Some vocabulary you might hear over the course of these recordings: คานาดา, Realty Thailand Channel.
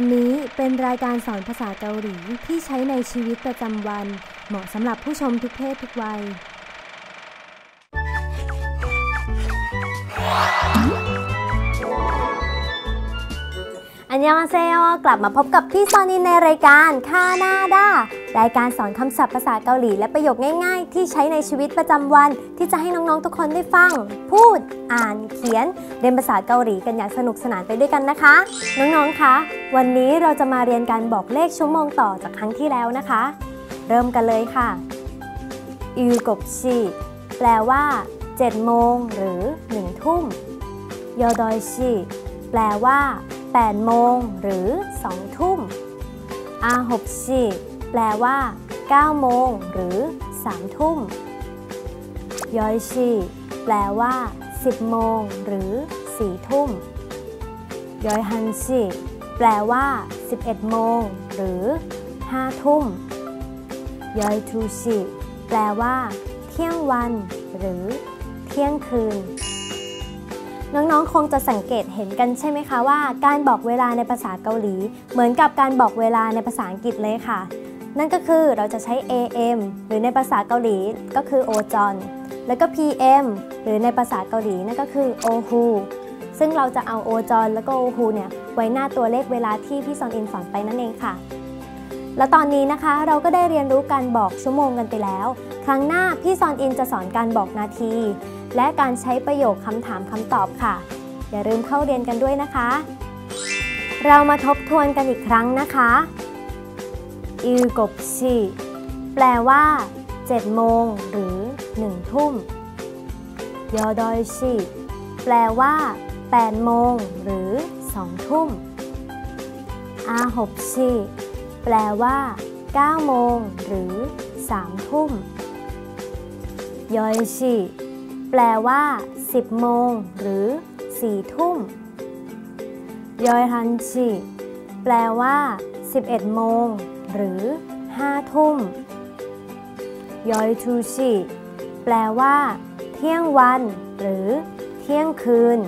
การนี้เป็นรายการสอนภาษาเกาหลีที่ใช้ในชีวิตประจำวันเหมาะสำหรับผู้ชมทุกเพศทุกวัยอันยองอาเซโอกลับมาพบกับพี่ซอนินในรายการคานาดารายการสอนคำศัพท์ภาษาเกาหลีและประโยคง่ายๆที่ใช้ในชีวิตประจำวันที่จะให้น้องๆทุกคนได้ฟังพูดอ่านเขียนเรียนภาษาเกาหลีกันอย่างสนุกสนานไปด้วยกันนะคะน้องๆคะวันนี้เราจะมาเรียนการบอกเลขชั่วโมงต่อจากครั้งที่แล้วนะคะเริ่มกันเลยค่ะอิลกบชีแปลว่า7โมงหรือ1ทุ่มยอดอยชีแปลว่า8โมงหรือ2ทุ่มอาหบชีแปลว่า9โมงหรือ3ทุ่มยอยชีแปลว่า10โมงหรือ4ทุ่มยอยฮันชีแปลว่า11โมงหรือ5ทุ่มยอยทูชีแปลว่าเที่ยงวันหรือเที่ยงคืนน้องๆคงจะสังเกตเห็นกันใช่ไหมคะว่าการบอกเวลาในภาษาเกาหลีเหมือนกับการบอกเวลาในภาษาอังกฤษเลยค่ะนั่นก็คือเราจะใช้ AM หรือในภาษาเกาหลีก็คือโอจอนแล้วก็ PM หรือในภาษาเกาหลีนั่นก็คือโอฮูซึ่งเราจะเอาโอจอนแล้วก็โอฮูเนี่ยไว้หน้าตัวเลขเวลาที่พี่ซอนอินสอนไปนั่นเองค่ะและตอนนี้นะคะเราก็ได้เรียนรู้การบอกชั่วโมงกันไปแล้วครั้งหน้าพี่ซอนอินจะสอนการบอกนาทีและการใช้ประโยคคำถามคำตอบค่ะอย่าลืมเข้าเรียนกันด้วยนะคะเรามาทบทวนกันอีกครั้งนะคะอิลกบชีแปลว่า7โมงหรือ1ทุ่มยอดอยชีแปลว่า8โมงหรือ2ทุ่มอาหบชีแปลว่า9โมงหรือ3ทุ่มยอยชีแปลว่า10โมงหรือ4ทุ่มยอยฮันชีแปลว่า11โมงหรือ5ทุ่มยอยทูชีแปลว่าเที่ยงวันหรือเที่ยงคืน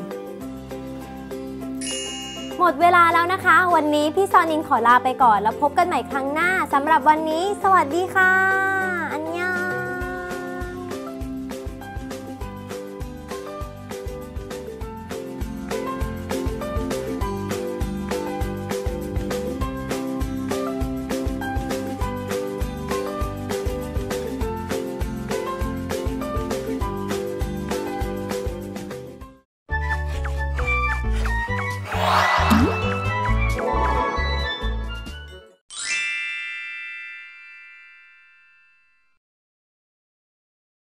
หมดเวลาแล้วนะคะวันนี้พี่ซอนินขอลาไปก่อนแล้วพบกันใหม่ครั้งหน้าสำหรับวันนี้สวัสดีค่ะ